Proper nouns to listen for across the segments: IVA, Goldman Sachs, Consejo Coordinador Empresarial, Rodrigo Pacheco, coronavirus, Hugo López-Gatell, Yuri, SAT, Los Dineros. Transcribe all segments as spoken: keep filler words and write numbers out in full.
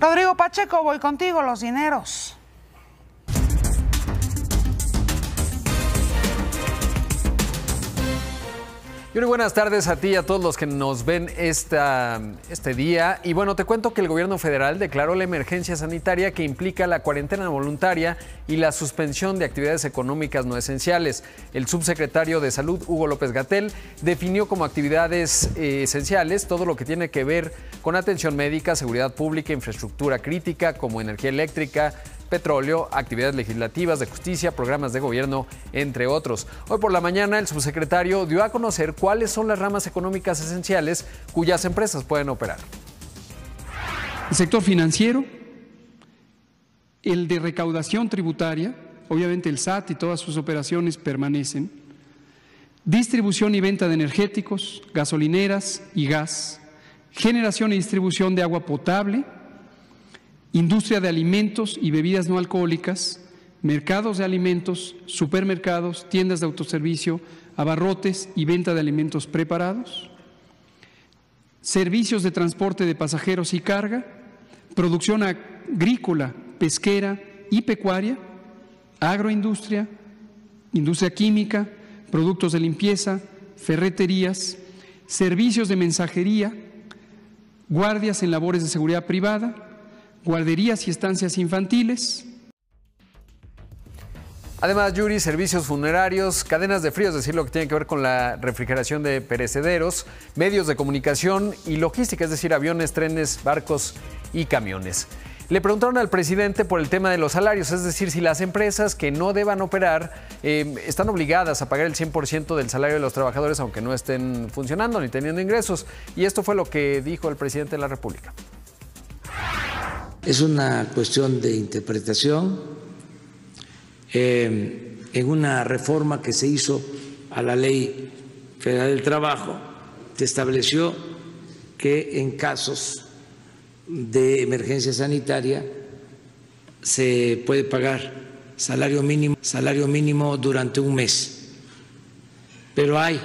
Rodrigo Pacheco, voy contigo, Los Dineros. Yuri, buenas tardes a ti y a todos los que nos ven esta, este día. Y bueno, te cuento que el gobierno federal declaró la emergencia sanitaria que implica la cuarentena voluntaria y la suspensión de actividades económicas no esenciales. El subsecretario de Salud, Hugo López-Gatell, definió como actividades eh, esenciales todo lo que tiene que ver con atención médica, seguridad pública, infraestructura crítica como energía eléctrica, petróleo, actividades legislativas, de justicia, programas de gobierno, entre otros. Hoy por la mañana el subsecretario dio a conocer cuáles son las ramas económicas esenciales cuyas empresas pueden operar. El sector financiero, el de recaudación tributaria, obviamente el S A T y todas sus operaciones permanecen, distribución y venta de energéticos, gasolineras y gas, generación y distribución de agua potable, industria de alimentos y bebidas no alcohólicas, mercados de alimentos, supermercados, tiendas de autoservicio, abarrotes y venta de alimentos preparados, servicios de transporte de pasajeros y carga, producción agrícola, pesquera y pecuaria, agroindustria, industria química, productos de limpieza, ferreterías, servicios de mensajería, guardias en labores de seguridad privada, guarderías y estancias infantiles. Además, Yuri, servicios funerarios, cadenas de frío, es decir, lo que tiene que ver con la refrigeración de perecederos, medios de comunicación y logística, es decir, aviones, trenes, barcos y camiones. Le preguntaron al presidente por el tema de los salarios, es decir, si las empresas que no deban operar eh, están obligadas a pagar el cien por ciento del salario de los trabajadores, aunque no estén funcionando ni teniendo ingresos. Y esto fue lo que dijo el presidente de la República. Es una cuestión de interpretación. Eh, en una reforma que se hizo a la Ley Federal del Trabajo, se estableció que en casos de emergencia sanitaria se puede pagar salario mínimo, salario mínimo durante un mes. Pero hay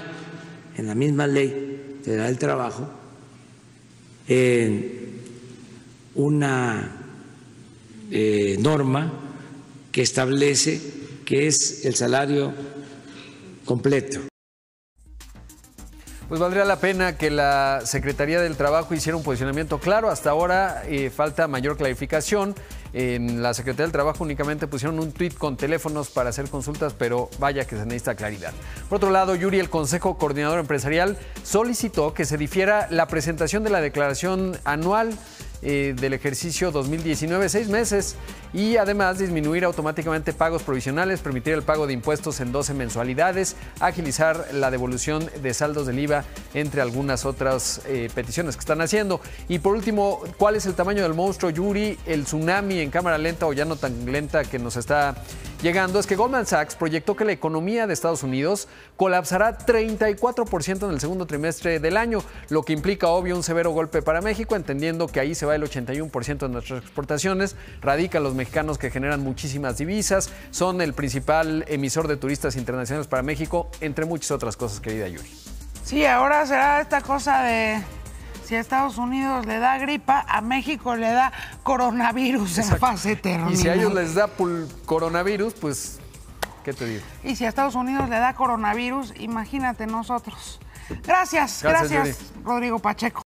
en la misma Ley Federal del Trabajo eh, una eh, norma que establece que es el salario completo. Pues valdría la pena que la Secretaría del Trabajo hiciera un posicionamiento claro. Hasta ahora eh, falta mayor clarificación. En la Secretaría del Trabajo únicamente pusieron un tuit con teléfonos para hacer consultas, pero vaya que se necesita claridad. Por otro lado, Yuri, el Consejo Coordinador Empresarial solicitó que se difiera la presentación de la declaración anual eh, del ejercicio dos mil diecinueve, seis meses, y además disminuir automáticamente pagos provisionales, permitir el pago de impuestos en doce mensualidades, agilizar la devolución de saldos del I V A, entre algunas otras eh, peticiones que están haciendo. Y por último, ¿cuál es el tamaño del monstruo, Yuri? El tsunami en cámara lenta o ya no tan lenta que nos está llegando es que Goldman Sachs proyectó que la economía de Estados Unidos colapsará treinta y cuatro por ciento en el segundo trimestre del año, lo que implica, obvio, un severo golpe para México, entendiendo que ahí se va el ochenta y uno por ciento de nuestras exportaciones, radican los mexicanos que generan muchísimas divisas, son el principal emisor de turistas internacionales para México, entre muchas otras cosas, querida Yuri. Sí, ahora será esta cosa de... si a Estados Unidos le da gripa, a México le da coronavirus. Exacto. En fase terminal. Y si a ellos les da coronavirus, pues, ¿qué te digo? Y si a Estados Unidos le da coronavirus, imagínate nosotros. Gracias, gracias, gracias Rodrigo Pacheco.